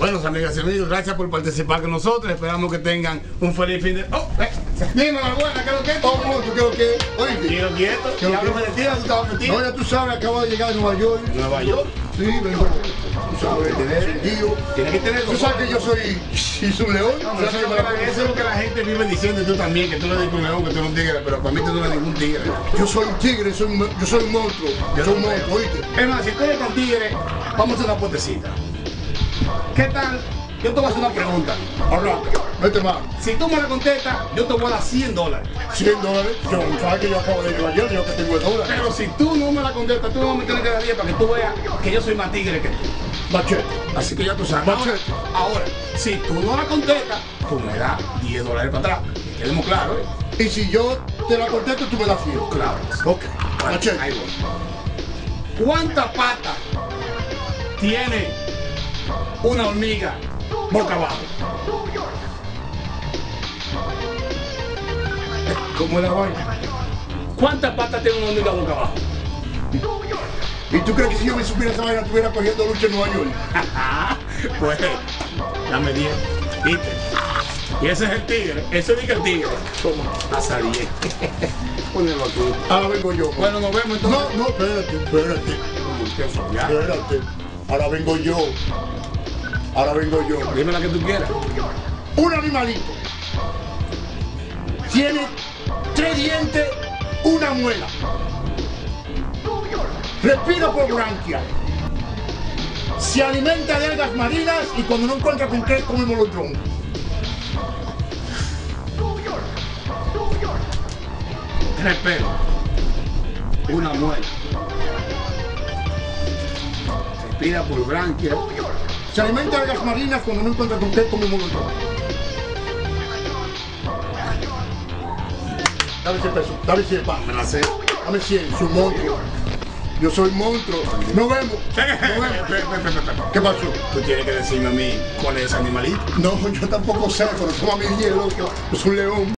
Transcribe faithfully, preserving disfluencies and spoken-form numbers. Bueno, amigas y amigos, gracias por participar con nosotros. Esperamos que tengan un feliz fin de... ¡Oh! Eh. Dime, buena, ¿qué es lo que es? Todo mundo, ¿qué es lo que es? Oye, ¿qué es lo que es? ¿Qué es lo que es? ¿Tú no, ya tú sabes, acabo de llegar a Nueva York. ¿Nueva York? Sí, vengo. Tú sabes, tener tío. Tienes que tener... Tú sabes que yo soy un león. No, eso, es eso es lo que la gente vive diciendo, y tú también, que tú no eres un león, que tú eres un tigre, pero para mí tú no eres ningún tigre. Yo soy un tigre, soy un, yo soy un monstruo. Yo soy un monstruo, ¿oíste? Es más, si tú eres tan tigre, vamos a hacer una puertecita. ¿Qué tal? Yo te voy a hacer una pregunta. Vete más. Si tú me la contestas, yo te voy a dar cien dólares. ¿cien dólares? Yo, ¿sabes que yo acabo de llevar yo? Yo que tengo el dólar. Pero si tú no me la contestas, tú no me tienes que dar diez para que tú veas que yo soy más tigre que tú. Machete. Así que ya tú sabes. Machete. Ahora, si tú no la contestas, tú me das diez dólares para atrás. Quedemos claros, ¿eh? Y si yo te la contesto, tú me das cien. Claro. Ok. Machete. Ahí voy. ¿Cuántas patas tiene una hormiga boca abajo? ¿Cómo la vaina? ¿Cuántas patas tiene una hormiga boca abajo? ¿Y tú crees que si yo me supiera esa vaina estuviera cogiendo lucha en Nueva York? Pues, dame diez. ¿Viste? Y ese es el tigre. Ese es el tigre. ¿Cómo? Hasta diez. Ponelo aquí. Ahora vengo yo. Bueno, nos vemos entonces. No, no, espérate, espérate. Espérate. Ahora vengo yo. Ahora vengo yo. Dime la que tú quieras. Un animalito tiene tres dientes, una muela. Respira por branquia. Se alimenta de algas marinas y cuando no encuentra con qué, come molondrón. Tres pelos, una muela. Respira por branquia. Se alimenta de algas marinas cuando no encuentra con qué, come molondrón. Dame cien pesos, dame cien pesos, me la sé. Dame cien, soy un monstruo. Yo soy monstruo. Nos vemos. ¿Qué pasó? Tú tienes que decirme a mí cuál es ese animalito. No, yo tampoco sé, pero toma mi hielo, yo soy un león.